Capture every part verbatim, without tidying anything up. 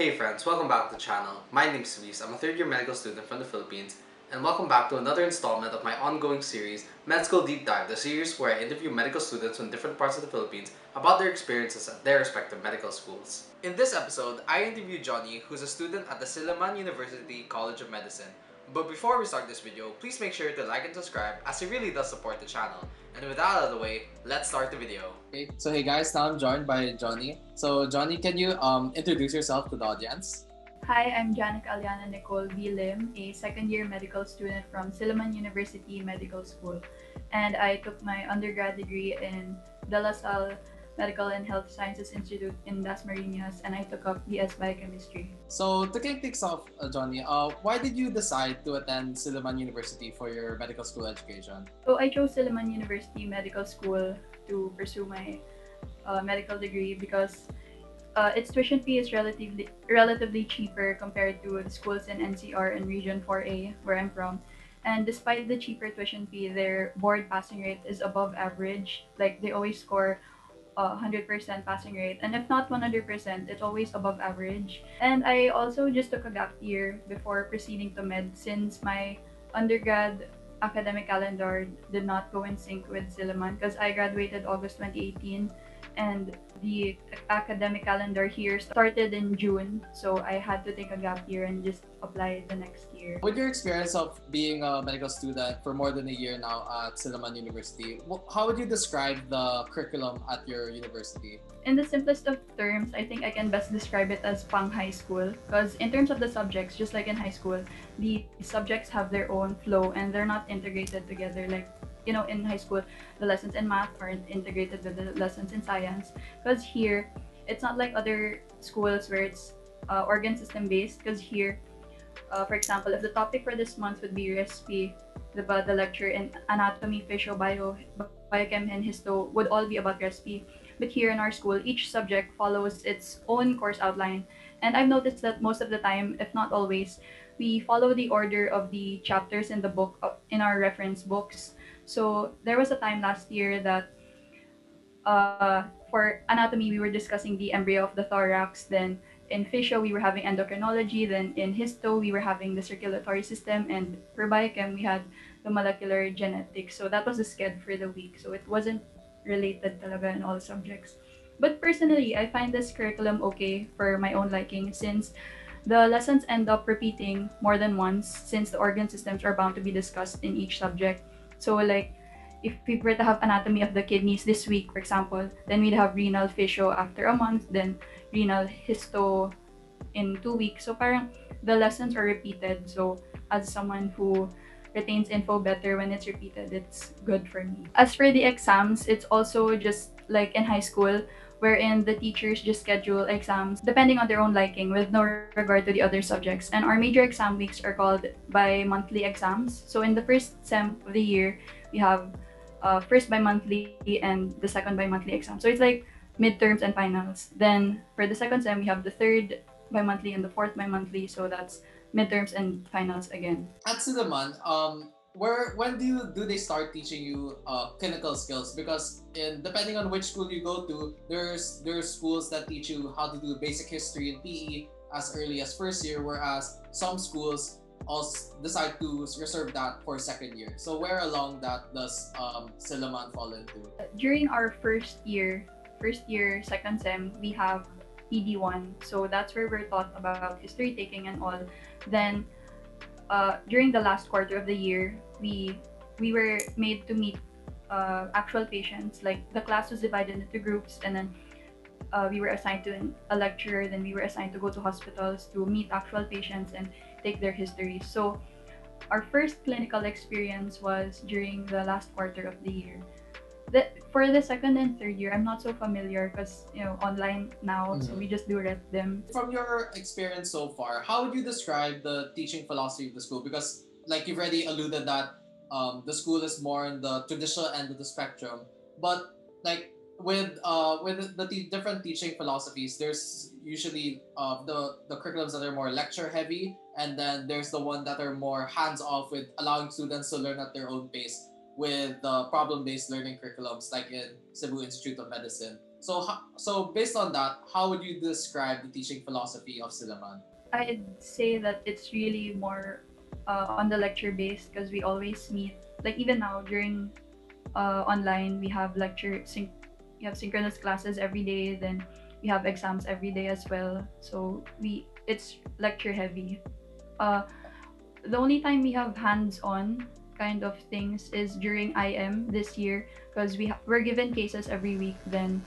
Hey friends, welcome back to the channel. My name is Luis, I'm a third year medical student from the Philippines, and welcome back to another installment of my ongoing series, Med School Deep Dive, the series where I interview medical students from different parts of the Philippines about their experiences at their respective medical schools. In this episode, I interview Johnny, who's a student at the Silliman University College of Medicine. But before we start this video, please make sure to like and subscribe as it really does support the channel. And with that out of the way, let's start the video. Okay, so hey guys, now I'm joined by Johnny. So Johnny, can you um, introduce yourself to the audience? Hi, I'm Janica Aliana Nicole V. Lim, a second year medical student from Silliman University Medical School. And I took my undergrad degree in De La Salle Medical and Health Sciences Institute in Das Mariñas, and I took up B S Biochemistry. So to kick things off, uh, Johnny, uh, why did you decide to attend Silliman University for your medical school education? So I chose Silliman University Medical School to pursue my uh, medical degree because uh, its tuition fee is relatively, relatively cheaper compared to the schools in N C R and Region four A, where I'm from. And despite the cheaper tuition fee, their board passing rate is above average. Like, they always score one hundred percent passing rate, and if not one hundred percent, it's always above average. And I also just took a gap year before proceeding to med, since my undergrad academic calendar did not go in sync with Silliman, because I graduated August twenty eighteen and the academic calendar here started in June, so I had to take a gap year and just apply the next year. With your experience of being a medical student for more than a year now at Silliman University, how would you describe the curriculum at your university? In the simplest of terms, I think I can best describe it as pang high school, because in terms of the subjects, just like in high school, the subjects have their own flow and they're not integrated together. Like, you know, in high school, the lessons in math aren't integrated with the lessons in science, because here it's not like other schools where it's uh, organ system based. Because here, uh, for example, if the topic for this month would be recipe, the the lecture in anatomy, physio, bio, biochem, and histo would all be about recipe. But here in our school, each subject follows its own course outline, and I've noticed that most of the time, if not always, we follow the order of the chapters in the book in our reference books. So there was a time last year that uh, for anatomy, we were discussing the embryo of the thorax. Then in physio, we were having endocrinology. Then in histo, we were having the circulatory system. And for biochem, we had the molecular genetics. So that was the schedule for the week. So it wasn't related talaga in all subjects. But personally, I find this curriculum okay for my own liking, since the lessons end up repeating more than once, since the organ systems are bound to be discussed in each subject. So like, if we were to have anatomy of the kidneys this week, for example, then we'd have renal physio after a month, then renal histo in two weeks. So parang the lessons are repeated. So as someone who retains info better when it's repeated, it's good for me. As for the exams, it's also just like in high school, wherein the teachers just schedule exams depending on their own liking with no regard to the other subjects. And our major exam weeks are called bi-monthly exams. So in the first sem of the year, we have uh, first bi-monthly and the second bi-monthly exam. So it's like midterms and finals. Then for the second sem, we have the third bi-monthly and the fourth bi-monthly. So that's midterms and finals again. At Silliman, um, Where when do you, do they start teaching you uh, clinical skills? Because in, depending on which school you go to, there's there's schools that teach you how to do basic history and P E as early as first year, whereas some schools also decide to reserve that for second year. So where along that does um, Silliman fall into? During our first year, first year second sem, we have P D one, so that's where we're taught about history taking and all. Then Uh, during the last quarter of the year, we we were made to meet uh, actual patients. Like, the class was divided into groups, and then uh, we were assigned to a lecturer. Then we were assigned to go to hospitals to meet actual patients and take their histories. So our first clinical experience was during the last quarter of the year. The, for the second and third year, I'm not so familiar because, you know, online now, mm-hmm. so we just do read them. From your experience so far, how would you describe the teaching philosophy of the school? Because like you've already alluded that um, the school is more in the traditional end of the spectrum, but like with uh, with the te different teaching philosophies, there's usually uh, the, the curriculums that are more lecture heavy, and then there's the one that are more hands-off with allowing students to learn at their own pace, with the problem-based learning curriculums like in Cebu Institute of Medicine. So, so based on that, how would you describe the teaching philosophy of Silliman? I'd say that it's really more uh, on the lecture base, because we always meet. Like even now during uh, online, we have lecture, sync we have synchronous classes every day. Then we have exams every day as well. So we it's lecture heavy. Uh, the only time we have hands-on kind of things is during I M this year, because we we're given cases every week. Then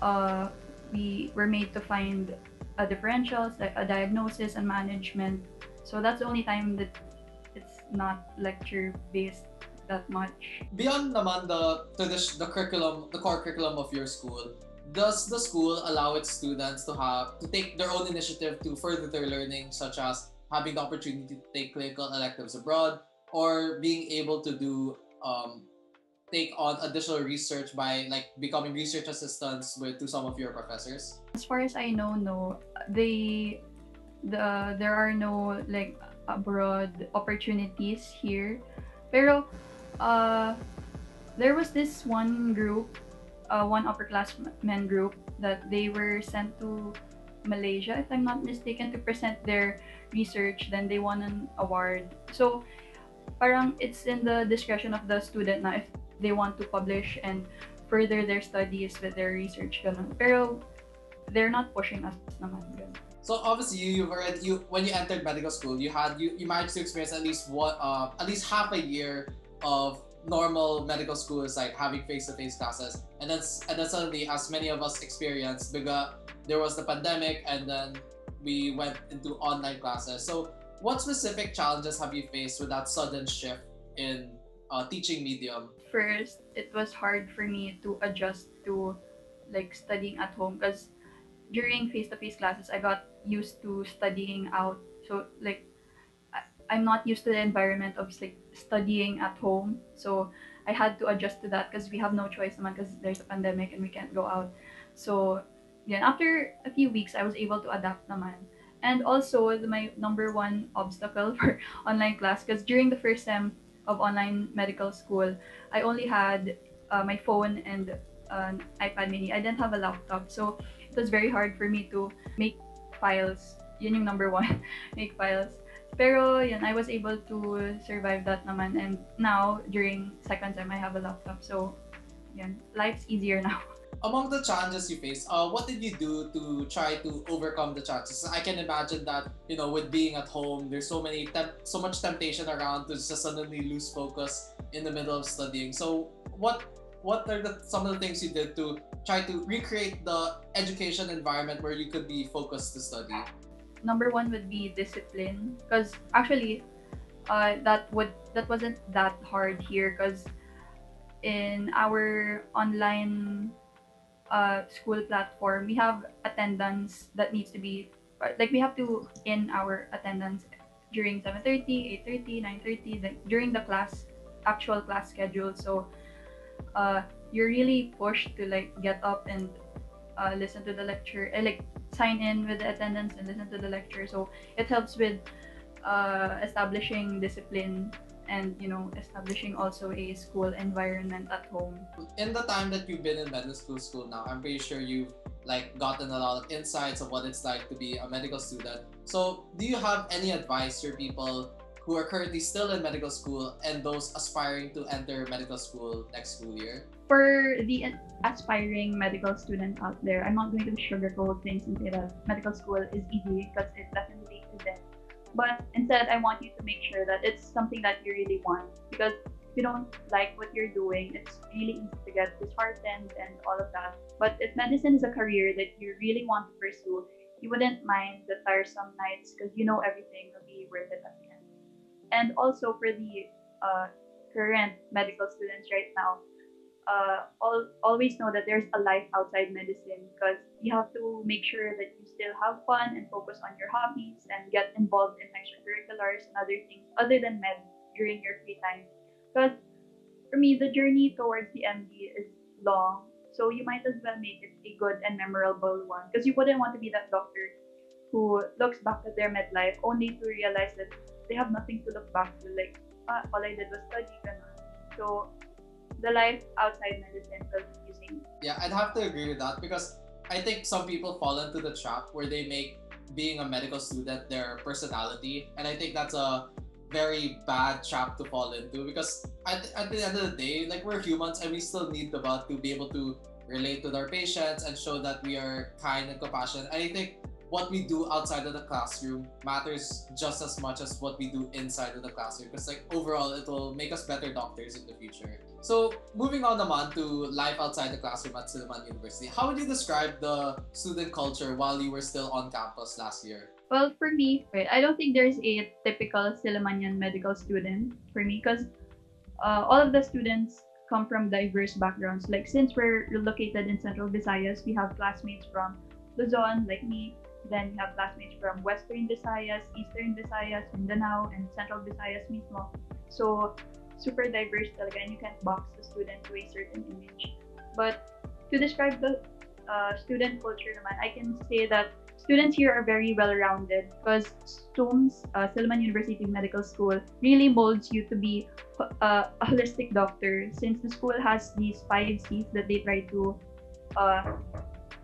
uh, we were made to find a differentials, a diagnosis, and management. So that's the only time that it's not lecture based that much. Beyond naman the the curriculum, the core curriculum of your school, does the school allow its students to have to take their own initiative to further their learning, such as having the opportunity to take clinical electives abroad, or being able to do um, take on additional research by like becoming research assistants with to some of your professors? As far as I know, no. They, the there are no like abroad opportunities here. Pero, uh, there was this one group, uh, one upperclassmen group that they were sent to Malaysia, if I'm not mistaken, to present their research. Then they won an award. So, parang it's in the discretion of the student na if they want to publish and further their studies with their research, ganun. Pero they're not pushing us naman. Ganun. So obviously you were at, you when you entered medical school, you had you, you managed to experience at least one uh, at least half a year of normal medical school, is like having face-to-face classes, and then and then suddenly, as many of us experienced, because there was the pandemic, and then we went into online classes. So what specific challenges have you faced with that sudden shift in Uh, teaching medium? First, it was hard for me to adjust to like studying at home, because during face-to-face classes I got used to studying out, so like I, I'm not used to the environment of like studying at home, so I had to adjust to that, because we have no choice naman, because there's a pandemic and we can't go out. So yeah, after a few weeks I was able to adapt naman. And also my number one obstacle for online class, because during the first sem of online medical school, I only had uh, my phone and uh, an iPad mini. I didn't have a laptop, so it was very hard for me to make files. Yun yung number one, make files. Pero yun, I was able to survive that naman. And now during second sem, I have a laptop, so yun, life's easier now. Among the challenges you faced, uh, what did you do to try to overcome the challenges? I can imagine that, you know, with being at home, there's so many temp so much temptation around to just suddenly lose focus in the middle of studying. So what what are the, some of the things you did to try to recreate the education environment where you could be focused to study? Number one would be discipline, because actually uh, that would that wasn't that hard here, because in our online Uh, school platform, we have attendance that needs to be, like we have to in our attendance during seven thirty, eight thirty, nine thirty, like during the class, actual class schedule. So uh, you're really pushed to like get up and uh, listen to the lecture, uh, like sign in with the attendance and listen to the lecture. So it helps with uh, establishing discipline, and you know, establishing also a school environment at home. In the time that you've been in medical school now, I'm pretty sure you've like gotten a lot of insights of what it's like to be a medical student. So do you have any advice for people who are currently still in medical school and those aspiring to enter medical school next school year? For the aspiring medical student out there, I'm not going to sugarcoat things and say that medical school is easy, because it definitely isn't. But instead, I want you to make sure that it's something that you really want, because if you don't like what you're doing, it's really easy to get disheartened and all of that. But if medicine is a career that you really want to pursue, you wouldn't mind the tiresome nights, because you know everything will be worth it at the end. And also for the uh, current medical students right now, uh, all, always know that there's a life outside medicine, because you have to make sure that you still have fun and focus on your hobbies and get involved in extracurriculars and other things other than med during your free time. Because for me, the journey towards the M D is long, so you might as well make it a good and memorable one, because you wouldn't want to be that doctor who looks back at their med life only to realize that they have nothing to look back to, like, ah, all I did was study. So the life outside medicine will be using. Yeah, I'd have to agree with that, because I think some people fall into the trap where they make being a medical student their personality, and I think that's a very bad trap to fall into, because at, at the end of the day, like, we're humans and we still need the bot to be able to relate to our patients and show that we are kind and compassionate. And I think what we do outside of the classroom matters just as much as what we do inside of the classroom, because, like, overall it will make us better doctors in the future. So moving on naman to life outside the classroom at Silliman University, how would you describe the student culture while you were still on campus last year? Well, for me, I don't think there's a typical Sillimanian medical student for me, because uh, all of the students come from diverse backgrounds. Like, since we're located in Central Visayas, we have classmates from Luzon, like me. Then we have classmates from Western Visayas, Eastern Visayas, Mindanao, and Central Visayas mismo. So super diverse talaga, and you can't box the student to a certain image. But to describe the uh, student culture naman, I can say that students here are very well-rounded, because S U M S, uh, Silliman University Medical School, really molds you to be uh, a holistic doctor, since the school has these five C's that they try to uh,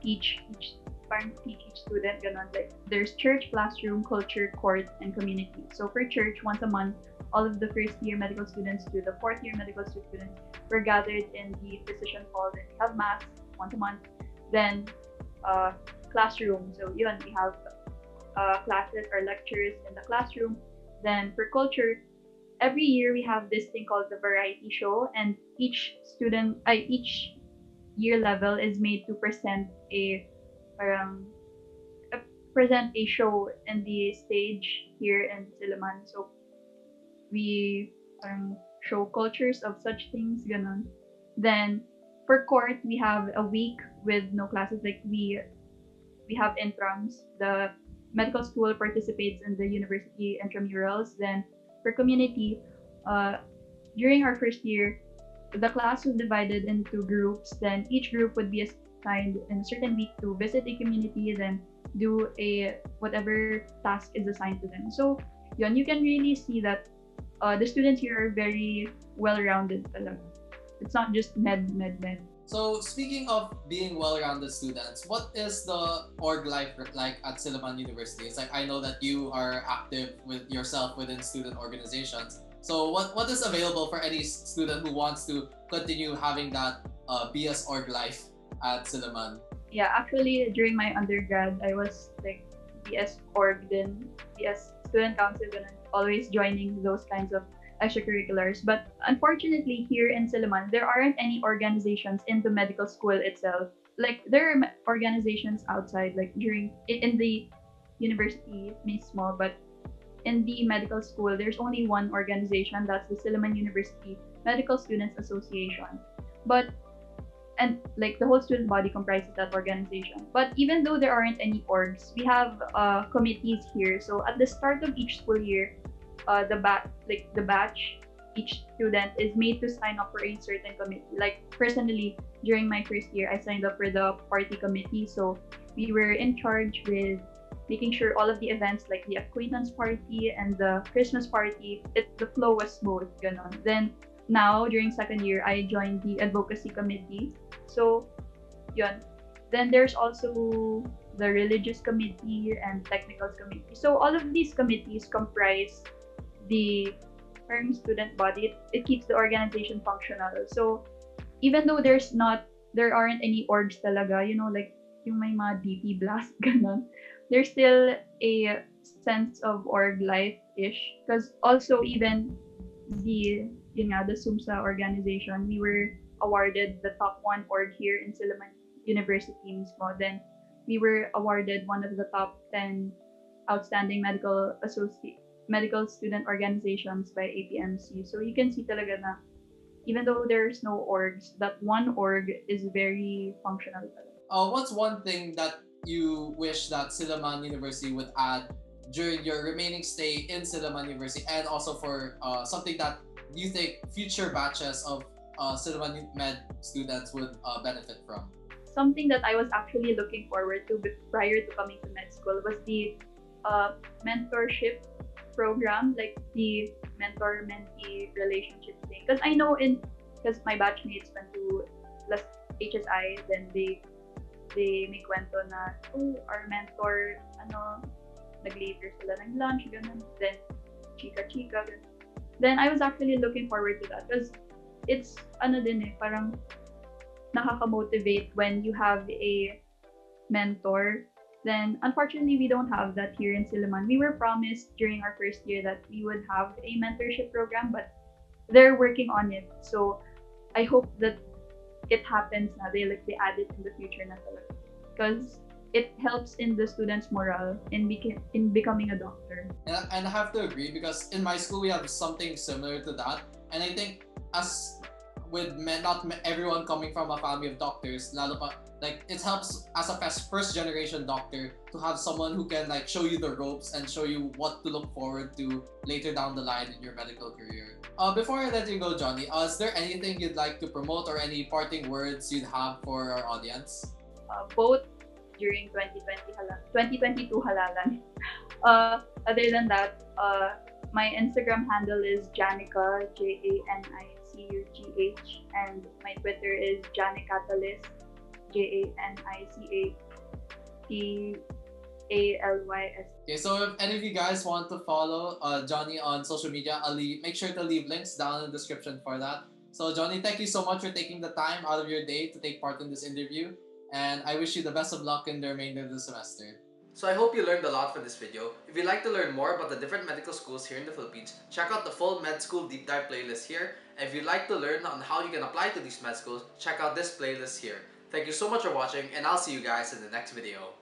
teach each Parang teach each student, ganun. Like, there's church, classroom, culture, court, and community. So for church, once a month, all of the first year medical students to the fourth year medical students were gathered in the physician hall and held mass once a month. Then uh, classroom, so yun, we have uh, classes or lectures in the classroom. Then for culture, every year we have this thing called the variety show, and each student, uh, each year level is made to present a Or, um, uh, present a show in the stage here in Silliman. So we um, show cultures of such things, ganun. Then for court, we have a week with no classes. Like, we we have intrams. The medical school participates in the university intramurals. Then for community, uh, during our first year, the class was divided into groups. Then each group would be a assigned in a certain week to visit a community, then do a whatever task is assigned to them. So yun, you can really see that uh, the students here are very well-rounded. It's not just med, med, med. So speaking of being well-rounded students, what is the org life like at Silliman University? It's like, I know that you are active with yourself within student organizations. So what, what is available for any student who wants to continue having that uh, B S org life at Silliman? Yeah, actually during my undergrad, I was like B S org, then B S student council, and always joining those kinds of extracurriculars. But unfortunately here in Silliman, there aren't any organizations in the medical school itself. Like, there are organizations outside, like during in the university mismo, but in the medical school, there's only one organization. That's the Silliman University Medical Students Association. But And like the whole student body comprises that organization. But even though there aren't any orgs, we have uh, committees here. So at the start of each school year, uh, the bat like the batch, each student is made to sign up for a certain committee. Like, personally, during my first year, I signed up for the party committee. So we were in charge with making sure all of the events, like the acquaintance party and the Christmas party, it the flow was smooth. Ganon. Then now during second year, I joined the advocacy committee. So, yun. Then there's also the religious committee and technicals committee. So all of these committees comprise the student body. It, it keeps the organization functional. So even though there's not, there aren't any orgs talaga, you know, like yung may mga D P blast, ganun, there's still a sense of org life-ish. Because also even the, yun nga, the S U M S A organization, we were awarded the top one org here in Silliman University mismo. Then we were awarded one of the top ten outstanding medical associate medical student organizations by A P M C. So you can see talaga na even though there's no orgs, that one org is very functional. Uh, what's one thing that you wish that Silliman University would add during your remaining stay in Silliman University, and also for uh, something that you think future batches of Uh, Silliman Med students would uh, benefit from? Something that I was actually looking forward to prior to coming to med school was the uh, mentorship program, like the mentor-mentee relationship thing. Because I know in because my batchmates went to H S I, then they they may kwento na, oh, our mentor, ano, nag-later sila ng lunch, ganun, then chika-chika, ganun. Then I was actually looking forward to that because it's, ano din eh, parang nakaka-motivate when you have a mentor. Then, unfortunately, we don't have that here in Silliman. We were promised during our first year that we would have a mentorship program, but they're working on it. So, I hope that it happens na. They, like, they add it in the future na talaga. Because it helps in the students' morale in, beca in becoming a doctor. And, and I have to agree, because in my school, we have something similar to that. And I think as with men, not everyone coming from a family of doctors, lalo pa, like, it helps as a first generation doctor to have someone who can, like, show you the ropes and show you what to look forward to later down the line in your medical career. Uh, before I let you go, Johnny, uh, is there anything you'd like to promote or any parting words you'd have for our audience? Uh, both during twenty twenty, twenty twenty-two halalan. Uh, other than that, uh, my Instagram handle is Janica, J A N I C U G H, and my Twitter is Janicatalyst, J A N I C A T A L Y S. Okay, so if any of you guys want to follow uh, Johnny on social media, I'll leave, make sure to leave links down in the description for that. So Johnny, thank you so much for taking the time out of your day to take part in this interview, and I wish you the best of luck in the remainder of the semester. So I hope you learned a lot from this video. If you'd like to learn more about the different medical schools here in the Philippines, check out the full Med School Deep Dive playlist here. And if you'd like to learn on how you can apply to these med schools, check out this playlist here. Thank you so much for watching, and I'll see you guys in the next video.